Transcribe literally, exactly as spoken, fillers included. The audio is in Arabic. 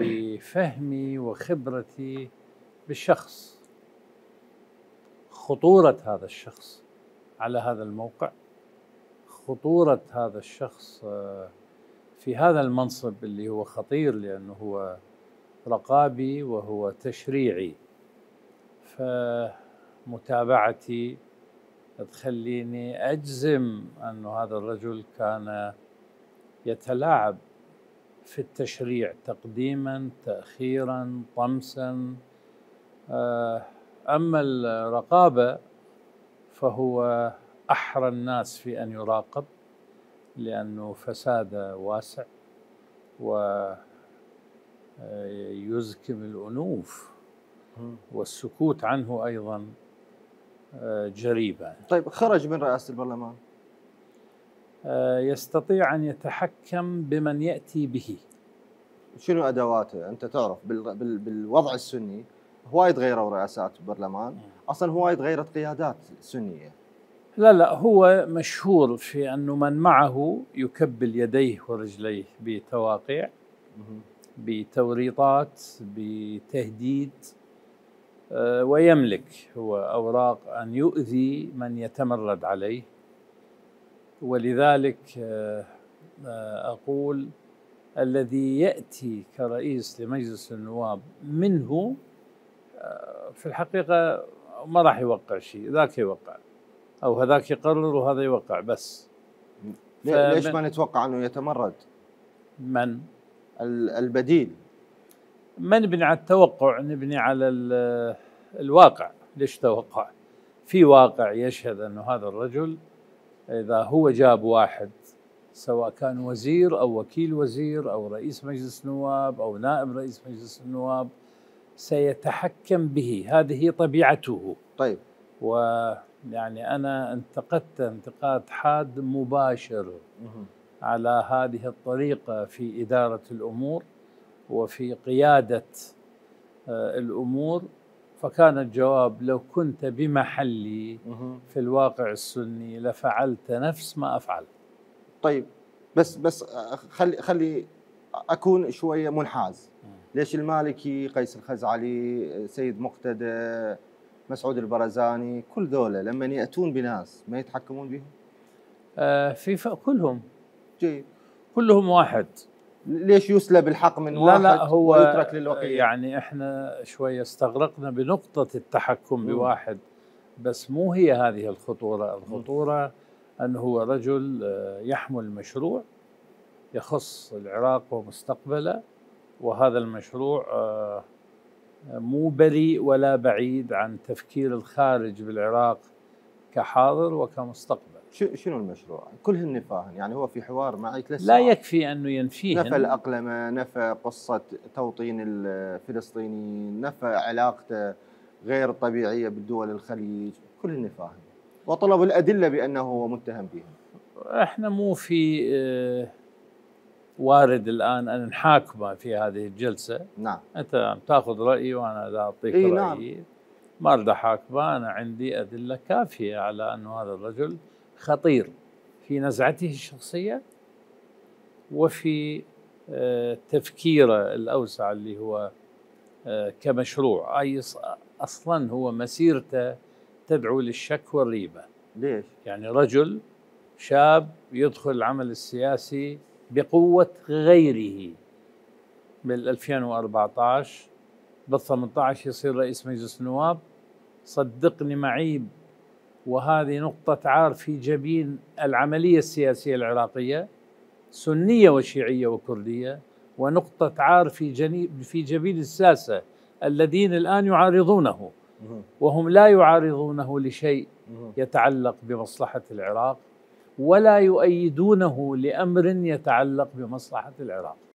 بفهمي وخبرتي بالشخص، خطورة هذا الشخص على هذا الموقع، خطورة هذا الشخص في هذا المنصب اللي هو خطير لأنه هو رقابي وهو تشريعي. فمتابعتي تخليني أجزم أن هذا الرجل كان يتلاعب في التشريع تقديما، تأخيرا، طمسا. أما الرقابة فهو أحرى الناس في أن يراقب، لأنه فساده واسع ويزكم الأنوف، والسكوت عنه أيضا جريبة. طيب خرج من رئاسة البرلمان، يستطيع أن يتحكم بمن يأتي به. شنو أدواته؟ أنت تعرف بالوضع السني هوايد غيروا رئاسات البرلمان، أصلا هوايد غيرت قيادات سنية. لا لا، هو مشهور في أنه من معه يكبل يديه ورجليه بتواقيع، بتوريطات، بتهديد، ويملك هو أوراق أن يؤذي من يتمرد عليه. ولذلك أقول الذي يأتي كرئيس لمجلس النواب منه في الحقيقة ما راح يوقع شيء، ذاك يوقع أو هذاك يقرر وهذا يوقع. بس ليش ما نتوقع أنه يتمرد؟ من؟ البديل. ما نبني على التوقع، نبني على الواقع. ليش توقع؟ في واقع يشهد أنه هذا الرجل إذا هو جاب واحد سواء كان وزير أو وكيل وزير أو رئيس مجلس نواب أو نائب رئيس مجلس النواب سيتحكم به، هذه طبيعته. طيب، ويعني أنا انتقدت انتقاد حاد مباشر على هذه الطريقة في إدارة الأمور وفي قيادة الأمور. فكان الجواب لو كنت بمحلي في الواقع السني لفعلت نفس ما أفعل. طيب بس بس خلي خلي أكون شوية منحاز. ليش المالكي، قيس الخزعلي، سيد مقتدى، مسعود البرزاني، كل ذولا لما يأتون بناس ما يتحكمون بهم؟ آه في كلهم جيد، كلهم واحد. ليش يسلب الحق من واحد لا لا هو ويترك للوقية؟ يعني احنا شوية استغرقنا بنقطة التحكم بواحد، بس مو هي هذه الخطورة. الخطورة أنه هو رجل يحمل مشروع يخص العراق ومستقبله، وهذا المشروع مو بريء ولا بعيد عن تفكير الخارج بالعراق كحاضر وكمستقبل. شنو المشروع؟ كلهن فاهن، يعني هو في حوار معي ثلاث ساعات. لا يكفي انه ينفيهن. نفى الاقلمه، نفى قصه توطين الفلسطينيين، نفى علاقته غير طبيعيه بالدول الخليج، كلهن فاهن، وطلب الادله بانه هو متهم بها. احنا مو في وارد الان ان نحاكمه في هذه الجلسه. نعم. انت عم تاخذ رايي وانا لا اعطيك إيه رايي. نعم. ما اريد احاكمه، انا عندي ادله كافيه على انه هذا الرجل خطير في نزعته الشخصية وفي تفكيره الأوسع اللي هو كمشروع. أي أصلاً هو مسيرته تدعو للشك والريبة. ليش؟ يعني رجل شاب يدخل العمل السياسي بقوة غيره. بال ألفين وأربعة عشر بال ثمانية عشر يصير رئيس مجلس النواب. صدقني معي، وهذه نقطة عار في جبين العملية السياسية العراقية، سنية وشيعية وكردية، ونقطة عار في جنيب في جبين الساسة الذين الآن يعارضونه، وهم لا يعارضونه لشيء يتعلق بمصلحة العراق ولا يؤيدونه لأمر يتعلق بمصلحة العراق.